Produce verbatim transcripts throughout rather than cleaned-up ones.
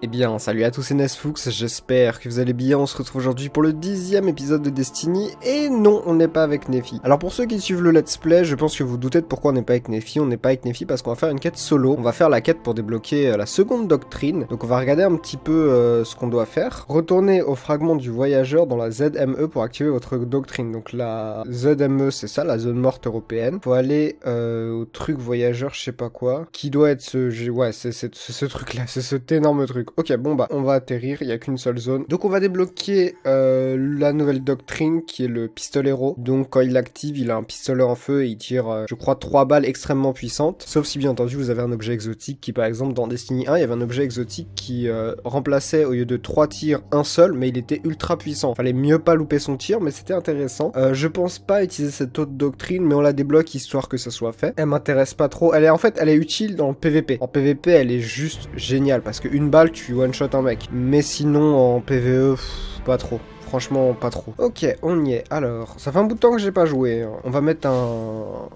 Eh bien, salut à tous, c'est Nesfux, j'espère que vous allez bien, on se retrouve aujourd'hui pour le dixième épisode de Destiny, et non, on n'est pas avec Nefi. Alors pour ceux qui suivent le let's play, je pense que vous doutez de pourquoi on n'est pas avec Nefi. On n'est pas avec Nefi parce qu'on va faire une quête solo, on va faire la quête pour débloquer la seconde doctrine, donc on va regarder un petit peu euh, ce qu'on doit faire. Retournez au fragment du voyageur dans la Z M E pour activer votre doctrine, donc la Z M E c'est ça, la zone morte européenne. Faut aller euh, au truc voyageur, je sais pas quoi, qui doit être ce... ouais, c'est ce truc là, c'est cet énorme truc. Ok, bon bah on va atterrir, il n'y a qu'une seule zone. Donc on va débloquer euh, la nouvelle doctrine qui est le pistolero. Donc quand il l'active, il a un pistolet en feu et il tire euh, je crois trois balles extrêmement puissantes. Sauf si bien entendu vous avez un objet exotique qui, par exemple dans Destiny un, il y avait un objet exotique qui euh, remplaçait au lieu de trois tirs un seul, mais il était ultra puissant. Fallait mieux pas louper son tir, mais c'était intéressant. euh, Je pense pas utiliser cette autre doctrine, mais on la débloque histoire que ça soit fait. Elle m'intéresse pas trop, elle est en fait elle est utile dans le P V P. En P V P elle est juste géniale parce qu'une balle tu one-shot un mec, mais sinon en P V E, pff, pas trop. Franchement, pas trop. Ok, on y est. Alors, ça fait un bout de temps que j'ai pas joué. On va mettre un,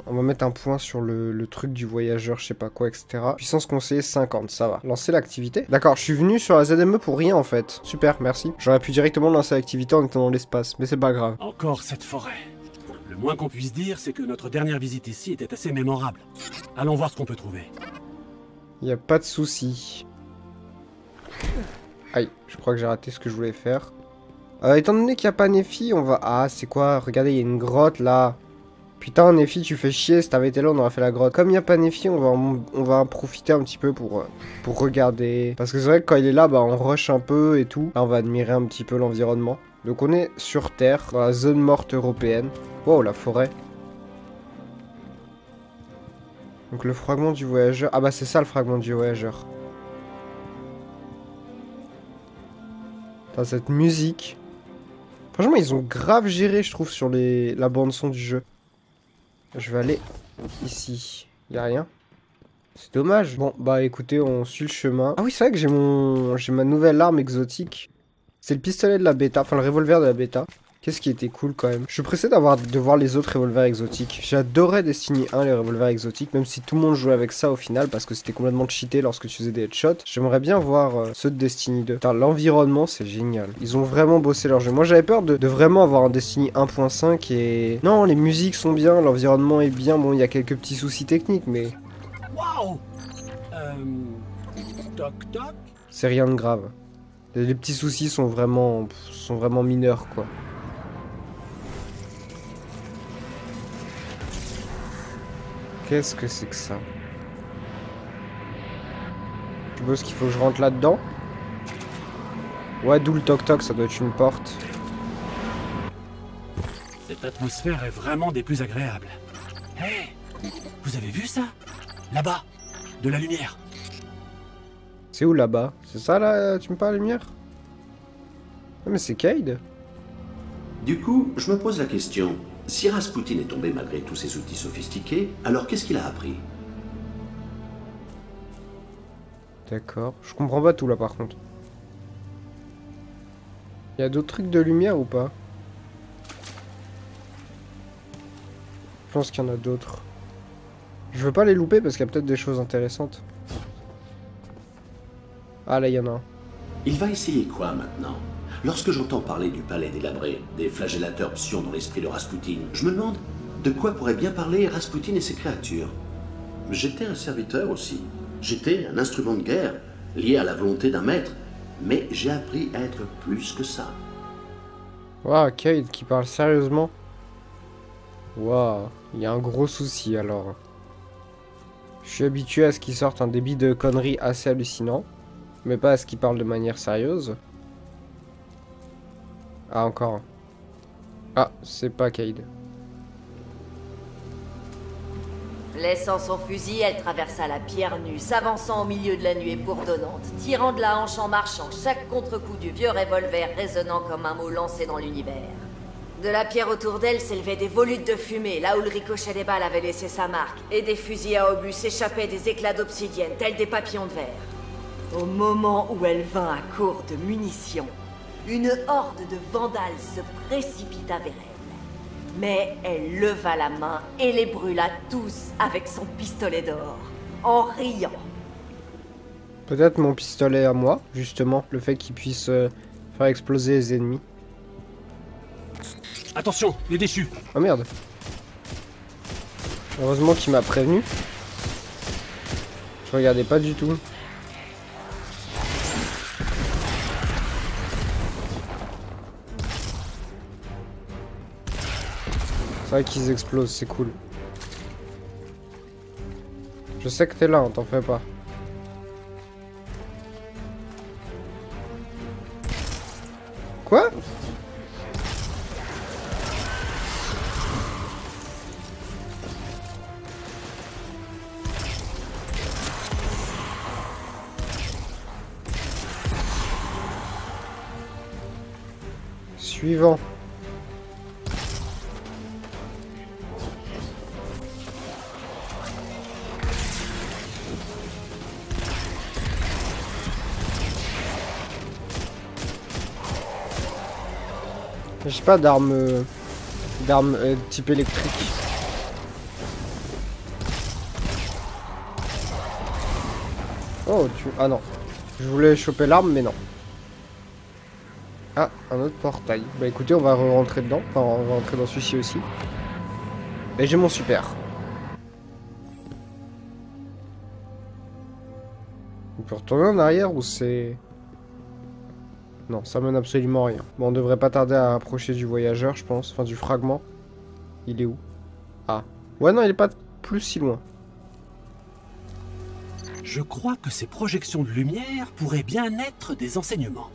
on va mettre un point sur le, le truc du voyageur, je sais pas quoi, et cetera. Puissance conseillée cinquante, ça va. Lancer l'activité. D'accord, je suis venu sur la Z M E pour rien en fait. Super, merci. J'aurais pu directement lancer l'activité en étant dans l'espace, mais c'est pas grave. Encore cette forêt. Le moins qu'on puisse dire, c'est que notre dernière visite ici était assez mémorable. Allons voir ce qu'on peut trouver. Y a pas de souci. Aïe, je crois que j'ai raté ce que je voulais faire. Euh, étant donné qu'il n'y a pas Nefi, on va... Ah, c'est quoi? Regardez, il y a une grotte, là. Putain, Nefi, tu fais chier. Si t'avais été là, on aurait fait la grotte. Comme il n'y a pas Nefi, on va, en... on va en profiter un petit peu pour, pour regarder. Parce que c'est vrai que quand il est là, bah, on rush un peu et tout. Là, on va admirer un petit peu l'environnement. Donc, on est sur Terre, dans la zone morte européenne. Wow, la forêt. Donc, le fragment du voyageur... Ah bah, c'est ça, le fragment du voyageur. Putain, cette musique. Franchement, ils ont grave géré, je trouve, sur les... la bande-son du jeu. Je vais aller ici. Il n'y a rien. C'est dommage. Bon, bah écoutez, on suit le chemin. Ah oui, c'est vrai que j'ai mon... j'ai ma nouvelle arme exotique. C'est le pistolet de la bêta, enfin le revolver de la bêta. Qu'est-ce qui était cool quand même. Je suis pressé d'avoir de voir les autres revolvers exotiques. J'adorais Destiny un, les revolvers exotiques, même si tout le monde jouait avec ça au final, parce que c'était complètement cheaté lorsque tu faisais des headshots. J'aimerais bien voir euh, ceux de Destiny deux. Putain, l'environnement, c'est génial. Ils ont vraiment bossé leur jeu. Moi, j'avais peur de, de vraiment avoir un Destiny un point cinq et... Non, les musiques sont bien, l'environnement est bien. Bon, il y a quelques petits soucis techniques, mais... Waouh. Toc toc. C'est rien de grave. Les, les petits soucis sont vraiment... sont vraiment mineurs, quoi. Qu'est-ce que c'est que ça? Je suppose qu'il faut que je rentre là-dedans. Ouais, d'où le toc-toc, ça doit être une porte. Cette atmosphère est vraiment des plus agréables. Hé, vous avez vu ça? Là-bas, de la lumière. C'est où là-bas? C'est ça là, tu me parles, la lumière? Non mais c'est Cayde. Du coup, je me pose la question. Si Raspoutine est tombé malgré tous ses outils sophistiqués, alors qu'est-ce qu'il a appris? D'accord. Je comprends pas tout là par contre. Il y a d'autres trucs de lumière ou pas? Je pense qu'il y en a d'autres. Je veux pas les louper parce qu'il y a peut-être des choses intéressantes. Ah là, il y en a un. Il va essayer quoi maintenant? Lorsque j'entends parler du palais délabré, des flagellateurs psions dans l'esprit de Raspoutine, je me demande de quoi pourrait bien parler Raspoutine et ses créatures. J'étais un serviteur aussi. J'étais un instrument de guerre, lié à la volonté d'un maître. Mais j'ai appris à être plus que ça. Waouh, Cayde qui parle sérieusement. Waouh, il y a un gros souci alors. Je suis habitué à ce qu'il sorte un débit de conneries assez hallucinant, mais pas à ce qu'il parle de manière sérieuse. Ah, encore. Ah, c'est pas Cayde. Laissant son fusil, elle traversa la pierre nue, s'avançant au milieu de la nuée bourdonnante, tirant de la hanche en marchant, chaque contre-coup du vieux revolver résonnant comme un mot lancé dans l'univers. De la pierre autour d'elle s'élevaient des volutes de fumée, là où le ricochet des balles avait laissé sa marque, et des fusils à obus s'échappaient des éclats d'obsidienne, tels des papillons de verre. Au moment où elle vint à court de munitions, une horde de vandales se précipita vers elle. Mais elle leva la main et les brûla tous avec son pistolet d'or, en riant. Peut-être mon pistolet à moi, justement, le fait qu'il puisse euh, faire exploser les ennemis. Attention, les déchus. Oh merde. Heureusement qu'il m'a prévenu. Je regardais pas du tout. C'est vrai qu'ils explosent, c'est cool. Je sais que t'es là, on t'en fait pas. Quoi ? Suivant. J'ai pas d'armes euh, d'armes euh, type électrique. Oh tu... Ah non. Je voulais choper l'arme mais non. Ah, un autre portail. Bah écoutez, on va re-rentrer dedans. Enfin, on va rentrer dans celui-ci aussi. Et j'ai mon super. On peut retourner en arrière ou c'est... Non, ça mène absolument rien. Bon, on devrait pas tarder à approcher du voyageur, je pense. Enfin, du fragment. Il est où? Ah. Ouais, non, il est pas plus si loin. Je crois que ces projections de lumière pourraient bien être des enseignements.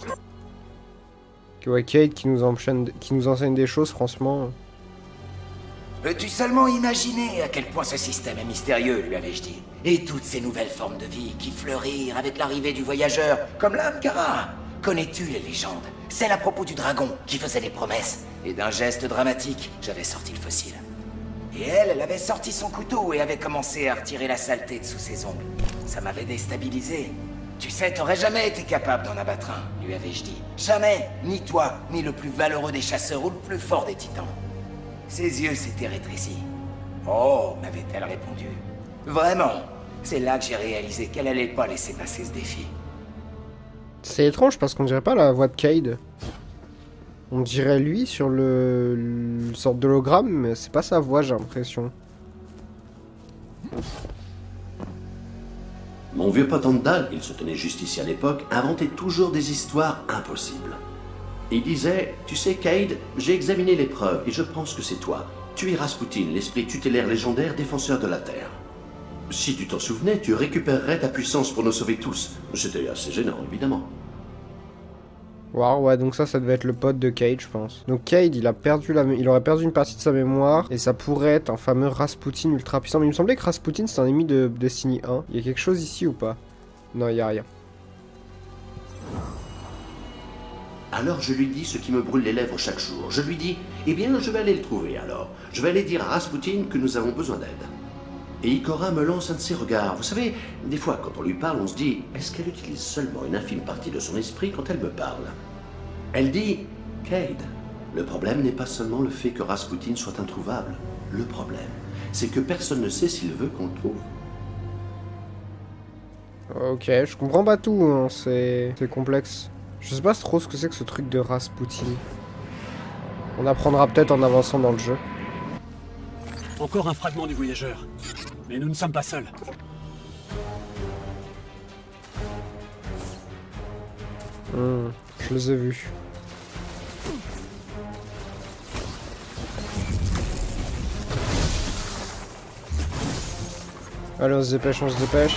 Ouais, Cayde qui nous enchaîne, qui nous enseigne des choses, franchement. Peux-tu seulement imaginer à quel point ce système est mystérieux, lui avais-je dit. Et toutes ces nouvelles formes de vie qui fleurirent avec l'arrivée du voyageur, comme l'Amkara. Connais-tu les légendes? Celle à propos du dragon qui faisait des promesses. Et d'un geste dramatique, j'avais sorti le fossile. Et elle, elle avait sorti son couteau et avait commencé à retirer la saleté de sous ses ongles. Ça m'avait déstabilisé. Tu sais, t'aurais jamais été capable d'en abattre un, lui avais-je dit. Jamais, ni toi, ni le plus valeureux des chasseurs ou le plus fort des titans. Ses yeux s'étaient rétrécis. Oh, m'avait-elle répondu. Vraiment, c'est là que j'ai réalisé qu'elle allait pas laisser passer ce défi. C'est étrange parce qu'on dirait pas la voix de Cayde. On dirait lui sur le, le sorte d'hologramme, mais c'est pas sa voix, j'ai l'impression. Mon vieux Potendal, il se tenait juste ici à l'époque, inventait toujours des histoires impossibles. Il disait, tu sais Cayde, j'ai examiné les preuves et je pense que c'est toi. Tu es Raspoutine, l'esprit tutélaire légendaire défenseur de la Terre. Si tu t'en souvenais, tu récupérerais ta puissance pour nous sauver tous. C'était assez gênant, évidemment. Waouh, ouais, donc ça, ça devait être le pote de Cayde, je pense. Donc Cayde, il a perdu la, il aurait perdu une partie de sa mémoire, et ça pourrait être un fameux Raspoutine ultra puissant. Mais il me semblait que Raspoutine, c'est un ennemi de Destiny un. Il y a quelque chose ici ou pas? Non, il n'y a rien. Alors je lui dis ce qui me brûle les lèvres chaque jour. Je lui dis, eh bien, je vais aller le trouver, alors. Je vais aller dire à Raspoutine que nous avons besoin d'aide. Et Ikora me lance un de ses regards. Vous savez, des fois, quand on lui parle, on se dit « Est-ce qu'elle utilise seulement une infime partie de son esprit quand elle me parle ?» Elle dit « Cayde, le problème n'est pas seulement le fait que Raspoutine soit introuvable. Le problème, c'est que personne ne sait s'il veut qu'on le trouve. » Ok, je comprends pas tout, hein. C'est complexe. Je sais pas trop ce que c'est que ce truc de Raspoutine. On apprendra peut-être en avançant dans le jeu. Encore un fragment du voyageur. Mais nous ne sommes pas seuls. Mmh, je les ai vus. Allez, on se dépêche, on se dépêche.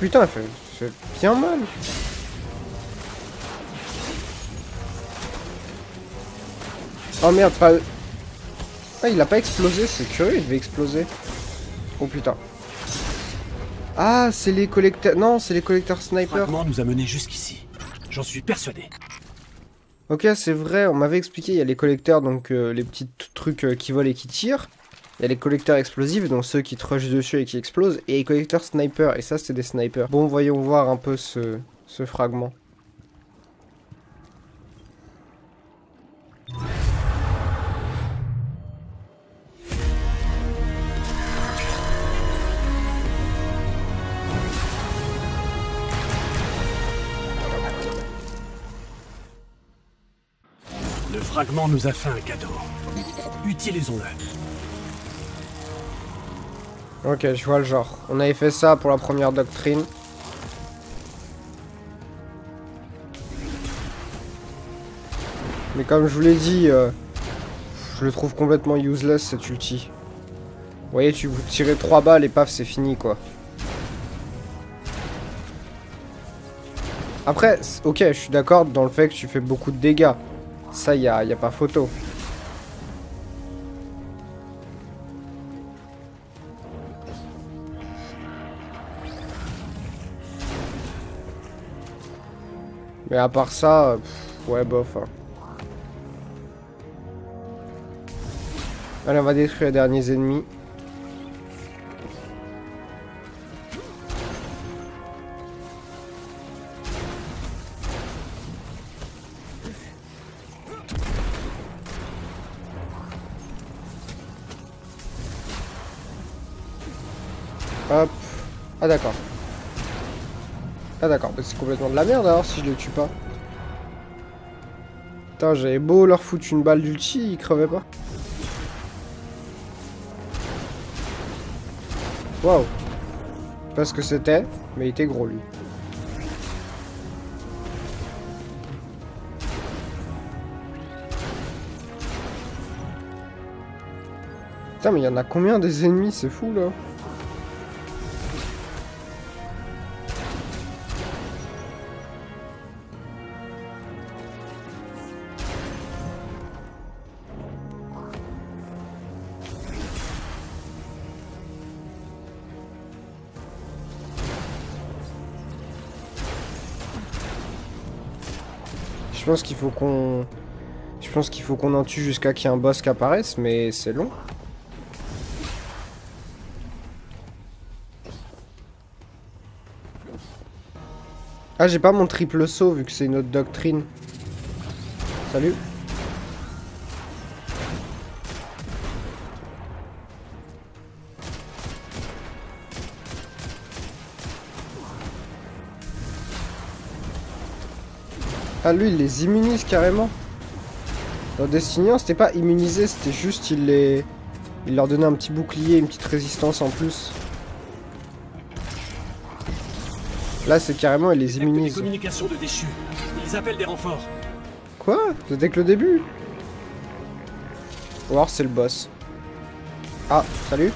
Putain, elle fait, fait bien mal. Oh merde, pas... Ah, il a pas explosé, c'est curieux, il devait exploser. Oh putain. Ah, c'est les collecteurs... Non, c'est les collecteurs sniper. Fragment nous a menés jusqu'ici. J'en suis persuadé. Ok, c'est vrai, on m'avait expliqué, il y a les collecteurs, donc euh, les petits trucs euh, qui volent et qui tirent. Il y a les collecteurs explosifs, donc ceux qui te rushent dessus et qui explosent. Et les collecteurs snipers, et ça c'est des snipers. Bon, voyons voir un peu ce, ce fragment. Le fragment nous a fait un cadeau. Utilisons-le. Ok, je vois le genre. On avait fait ça pour la première doctrine. Mais comme je vous l'ai dit, euh, je le trouve complètement useless cet ulti. Vous voyez, tu vous tirez trois balles et paf, c'est fini quoi. Après, ok, je suis d'accord dans le fait que tu fais beaucoup de dégâts. Ça, il n'y a, y a pas photo. Mais à part ça, pff, ouais, bof. Hein. Allez, on va détruire les derniers ennemis. Hop. Ah d'accord. Ah d'accord, mais c'est complètement de la merde alors si je les tue pas. Putain, j'avais beau leur foutre une balle d'ulti, ils crevaient pas. Waouh. Je sais pas ce que c'était, mais il était gros lui. Putain, mais il y en a combien des ennemis, c'est fou là. Je pense qu'il faut qu'on... Je pense qu'il faut qu'on en tue jusqu'à qu'il y ait un boss qui apparaisse, mais c'est long. Ah, j'ai pas mon triple saut vu que c'est une autre doctrine. Salut. Ah, lui, il les immunise carrément. Dans Destiny un, c'était pas immunisé, c'était juste il les... Il leur donnait un petit bouclier, une petite résistance en plus. Là, c'est carrément, il les immunise. Communication de déchus. Ils appellent des renforts. Quoi? C'était que le début? Ou alors, c'est le boss. Ah, salut.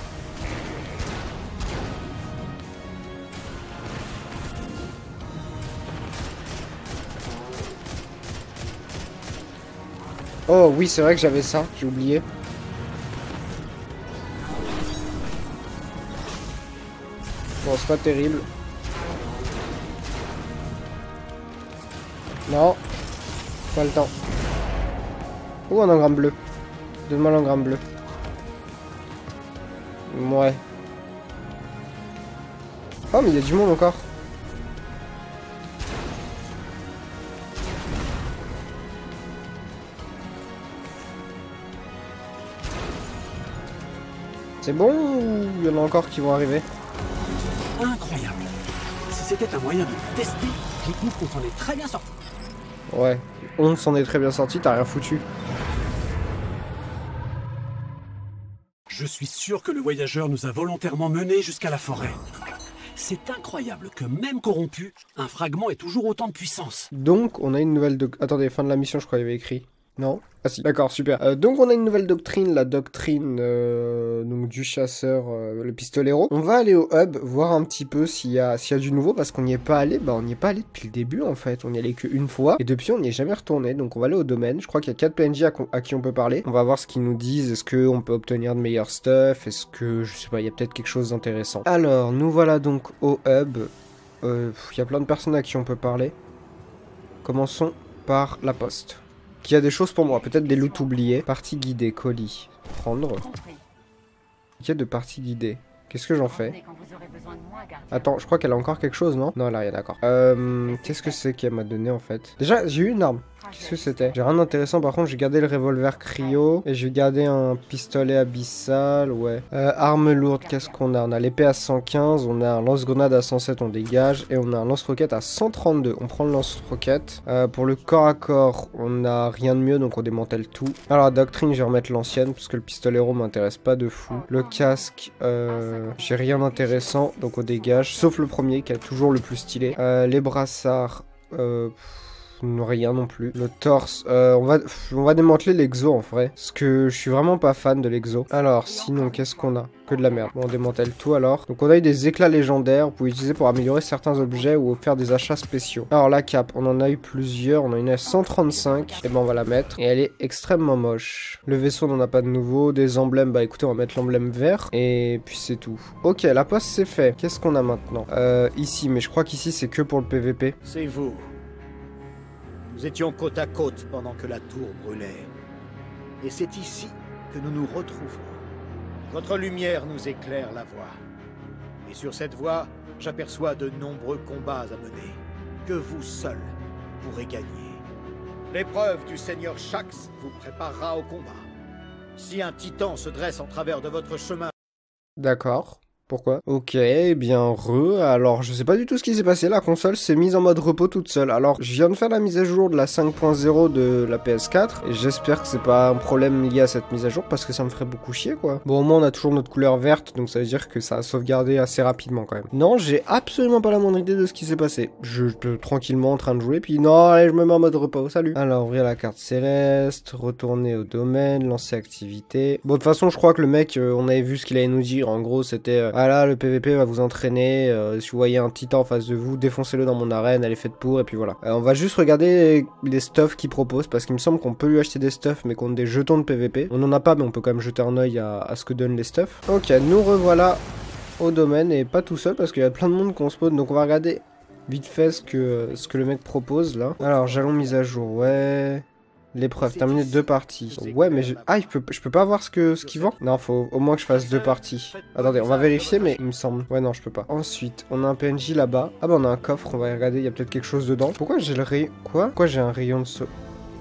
Oh oui, c'est vrai que j'avais ça, j'ai oublié. Bon, c'est pas terrible. Non, pas le temps. Oh, un engramme bleu. Donne-moi l'engramme bleu. Ouais. Oh, mais il y a du monde encore. C'est bon ou il y en a encore qui vont arriver? Incroyable. Si c'était un moyen de tester, je trouve qu'on s'en est très bien sorti. Ouais, on s'en est très bien sorti, t'as rien foutu. Je suis sûr que le voyageur nous a volontairement menés jusqu'à la forêt. C'est incroyable que même corrompu, un fragment ait toujours autant de puissance. Donc on a une nouvelle... De... Attendez, fin de la mission, je crois qu'il y avait écrit. Non? Ah si, d'accord, super. Euh, donc on a une nouvelle doctrine, la doctrine euh, donc du chasseur, euh, le pistolero. On va aller au hub, voir un petit peu s'il y a, s'il y a du nouveau, parce qu'on n'y est pas allé, bah on n'y est pas allé depuis le début en fait, on n'y allait qu'une fois, et depuis on n'y est jamais retourné, donc on va aller au domaine. Je crois qu'il y a quatre P N J à, à qui on peut parler, on va voir ce qu'ils nous disent, est-ce qu'on peut obtenir de meilleurs stuff, est-ce que, je sais pas, il y a peut-être quelque chose d'intéressant. Alors, nous voilà donc au hub, il euh, y a plein de personnes à qui on peut parler. Commençons par la poste. qu'il y a des choses pour moi. Peut-être des loot oubliés. Partie guidée, colis. Prendre. Quête de partie guidée. Qu'est-ce que j'en fais? Attends, je crois qu'elle a encore quelque chose, non? Non, là, elle est d'accord. Euh, Qu'est-ce que c'est qu'elle m'a donné en fait? Déjà, j'ai eu une arme. Qu'est-ce que c'était? J'ai rien d'intéressant, par contre, j'ai gardé le revolver cryo. Et j'ai gardé un pistolet abyssal, ouais. Euh, arme lourde, qu'est-ce qu'on a? On a l'épée à cent quinze, on a un lance-grenade à cent sept, on dégage. Et on a un lance-roquette à cent trente-deux, on prend le lance-roquette. Euh, pour le corps à corps, on n'a rien de mieux, donc on démantèle tout. Alors, la doctrine, je vais remettre l'ancienne, parce que le pistolero m'intéresse pas de fou. Le casque, euh... j'ai rien d'intéressant, donc on dégage. Sauf le premier qui est toujours le plus stylé. Euh, les brassards, euh, pff, rien non plus. Le torse, euh, on va, pff, on va démanteler l'exo en vrai. Parce que je suis vraiment pas fan de l'exo. Alors, sinon, qu'est-ce qu'on a? Que de la merde. Bon, on démantèle tout alors. Donc on a eu des éclats légendaires. Vous pouvez utiliser pour améliorer certains objets ou faire des achats spéciaux. Alors la cape, on en a eu plusieurs. On en a une à cent trente-cinq. Et ben on va la mettre. Et elle est extrêmement moche. Le vaisseau, on n'en a pas de nouveau. Des emblèmes, bah écoutez, on va mettre l'emblème vert. Et puis c'est tout. Ok, la poste c'est fait. Qu'est-ce qu'on a maintenant? Euh, ici, mais je crois qu'ici c'est que pour le P V P. C'est vous. Nous étions côte à côte pendant que la tour brûlait. Et c'est ici que nous nous retrouvons. Votre lumière nous éclaire la voie. Et sur cette voie, j'aperçois de nombreux combats à mener, que vous seul pourrez gagner. L'épreuve du Seigneur Shax vous préparera au combat. Si un titan se dresse en travers de votre chemin... D'accord. Pourquoi? Ok, eh bien re, alors je sais pas du tout ce qui s'est passé, la console s'est mise en mode repos toute seule. Alors je viens de faire la mise à jour de la cinq point zéro de la P S quatre, et j'espère que c'est pas un problème lié à cette mise à jour, parce que ça me ferait beaucoup chier quoi. Bon au moins on a toujours notre couleur verte, donc ça veut dire que ça a sauvegardé assez rapidement quand même. Non, j'ai absolument pas la moindre idée de ce qui s'est passé. Je suis tranquillement en train de jouer, puis non, allez je me mets en mode repos, salut. Alors ouvrir la carte céleste, retourner au domaine, lancer activité. Bon de toute façon je crois que le mec, euh, on avait vu ce qu'il allait nous dire, en gros c'était... Euh, Ah là, le P V P va vous entraîner, euh, si vous voyez un titan en face de vous, défoncez-le dans mon arène, elle est faite pour, et puis voilà. Euh, on va juste regarder les stuffs qu'il propose, parce qu'il me semble qu'on peut lui acheter des stuffs, mais qu'on a des jetons de P V P. On n'en a pas, mais on peut quand même jeter un oeil à, à ce que donnent les stuffs. Ok, nous revoilà au domaine, et pas tout seul, parce qu'il y a plein de monde qu'on spawn, donc on va regarder vite fait ce que, ce que le mec propose, là. Alors, jalon mise à jour, ouais... L'épreuve, terminer deux parties. Ouais, mais je... Ah, je peux, je peux pas voir ce que ce qu'il vend? Non, faut au moins que je fasse deux parties. Attendez, on va vérifier, mais il me semble. Ouais, non, je peux pas. Ensuite, on a un P N J là-bas. Ah bah, on a un coffre, on va regarder, il y a peut-être quelque chose dedans. Pourquoi j'ai le rayon... Quoi? Pourquoi j'ai un rayon de saut?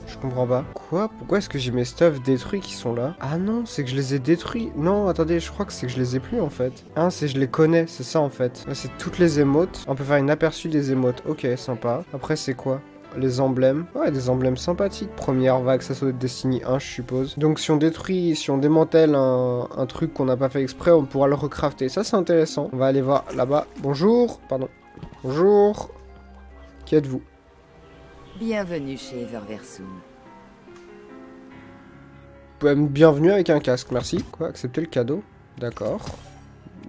Je comprends pas. Quoi? Pourquoi est-ce que j'ai mes stuffs détruits qui sont là? Ah non, c'est que je les ai détruits. Non, attendez, je crois que c'est que je les ai plus en fait. Hein, c'est je les connais, c'est ça en fait. Là, c'est toutes les émotes. On peut faire une aperçu des émotes. Ok, sympa. Après, c'est quoi? Les emblèmes. Ouais, des emblèmes sympathiques. Première vague, ça doit être Destiny un, je suppose. Donc si on détruit, si on démantèle un, un truc qu'on n'a pas fait exprès, on pourra le recrafter. Ça, c'est intéressant. On va aller voir là-bas. Bonjour. Pardon. Bonjour. Qui êtes-vous? Bienvenue chez Everversum. Bienvenue avec un casque, merci. Quoi? Accepter le cadeau? D'accord.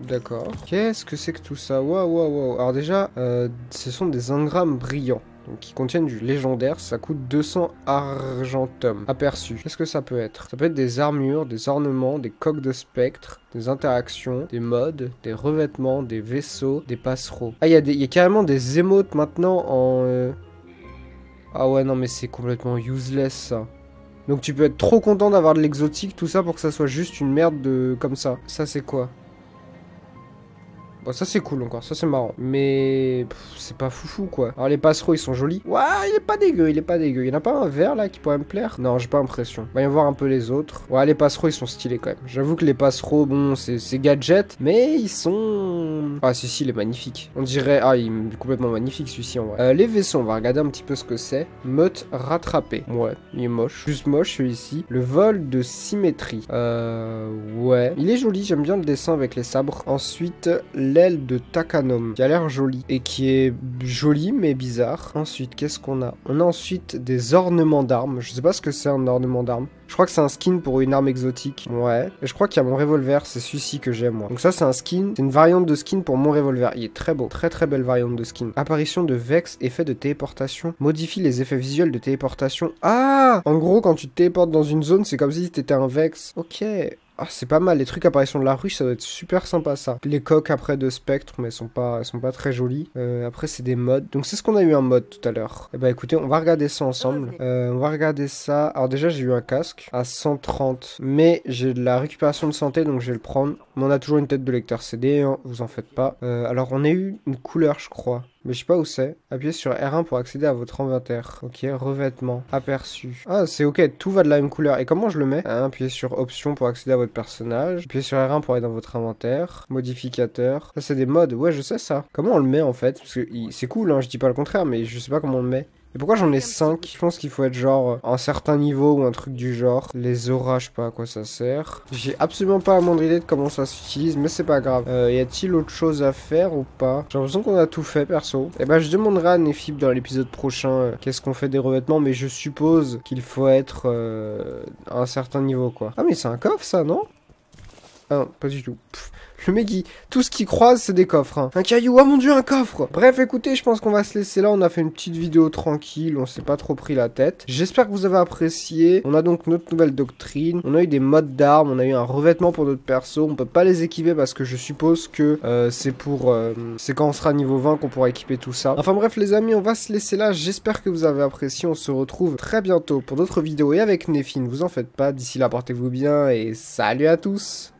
D'accord. Qu'est-ce que c'est que tout ça? Waouh, waouh, waouh. Alors déjà, euh, ce sont des engrammes brillants. Qui contiennent du légendaire, ça coûte deux cents argentum. Aperçu. Qu'est-ce que ça peut être? Ça peut être des armures, des ornements, des coques de spectre, des interactions, des modes, des revêtements, des vaisseaux, des passereaux. Ah, il y, y a carrément des émotes maintenant en... Euh... Ah ouais, non mais c'est complètement useless ça. Donc tu peux être trop content d'avoir de l'exotique, tout ça, pour que ça soit juste une merde de... comme ça. Ça c'est quoi? Ça c'est cool encore, ça c'est marrant. Mais c'est pas foufou quoi. Alors les passereaux ils sont jolis. Ouah, il est pas dégueu, il est pas dégueu. Il y en a pas un vert là qui pourrait me plaire? Non, j'ai pas l'impression. On va y voir un peu les autres. Ouais, les passereaux ils sont stylés quand même. J'avoue que les passereaux, bon, c'est gadget. Mais ils sont... Ah, celui-ci il est magnifique. On dirait... Ah, il est complètement magnifique celui-ci en vrai. Euh, les vaisseaux, on va regarder un petit peu ce que c'est. Meute rattrapée. Ouais, il est moche. Juste moche celui-ci. Le vol de symétrie. Euh... Ouais. Il est joli, j'aime bien le dessin avec les sabres. Ensuite, les... l'aile de Takanom, qui a l'air jolie et qui est jolie mais bizarre. Ensuite, qu'est-ce qu'on a? On a ensuite des ornements d'armes. Je sais pas ce que c'est un ornement d'armes. Je crois que c'est un skin pour une arme exotique. Ouais. Et je crois qu'il y a mon revolver. C'est celui-ci que j'aime, moi. Donc ça, c'est un skin. C'est une variante de skin pour mon revolver. Il est très beau. Très, très belle variante de skin. Apparition de Vex. Effet de téléportation. Modifie les effets visuels de téléportation. Ah! En gros, quand tu te téléportes dans une zone, c'est comme si t'étais un Vex. Ok. Ah, c'est pas mal, les trucs apparition de la ruche, ça doit être super sympa ça. Les coques après de spectre, mais elles sont pas, elles sont pas très jolies. Euh, après, c'est des mods. Donc, c'est ce qu'on a eu un mod tout à l'heure. Et bah écoutez, on va regarder ça ensemble. Euh, on va regarder ça. Alors déjà, j'ai eu un casque à cent trente, mais j'ai de la récupération de santé, donc je vais le prendre. Mais on a toujours une tête de lecteur C D, hein, vous en faites pas. Euh, alors, on a eu une couleur, je crois. Mais je sais pas où c'est. Appuyez sur R un pour accéder à votre inventaire. Ok, revêtement, aperçu. Ah, c'est ok, tout va de la même couleur. Et comment je le mets? Appuyez sur option pour accéder à votre personnage. Appuyez sur R un pour aller dans votre inventaire. Modificateur. Ça, c'est des modes. Ouais, je sais ça. Comment on le met en fait? Parce que c'est cool, hein, je dis pas le contraire, mais je sais pas comment on le met. Et pourquoi j'en ai cinq? Je pense qu'il faut être genre à un certain niveau ou un truc du genre. Les auras, je sais pas à quoi ça sert. J'ai absolument pas la moindre idée de comment ça s'utilise, mais c'est pas grave. Euh, y a-t-il autre chose à faire ou pas? J'ai l'impression qu'on a tout fait perso. Et bah je demanderai à Nefi dans l'épisode prochain euh, qu'est-ce qu'on fait des revêtements, mais je suppose qu'il faut être euh, à un certain niveau quoi. Ah mais c'est un coffre ça, non? Ah non, pas du tout. Pff. Le mec, il... tout ce qu'il croise, c'est des coffres. Hein. Un caillou, oh mon dieu, un coffre. Bref, écoutez, je pense qu'on va se laisser là. On a fait une petite vidéo tranquille. On s'est pas trop pris la tête. J'espère que vous avez apprécié. On a donc notre nouvelle doctrine. On a eu des modes d'armes. On a eu un revêtement pour notre perso. On peut pas les équiper parce que je suppose que euh, c'est pour... Euh, c'est quand on sera niveau vingt qu'on pourra équiper tout ça. Enfin bref, les amis, on va se laisser là. J'espère que vous avez apprécié. On se retrouve très bientôt pour d'autres vidéos. Et avec Nefi, ne vous en faites pas. D'ici là, portez-vous bien. Et salut à tous.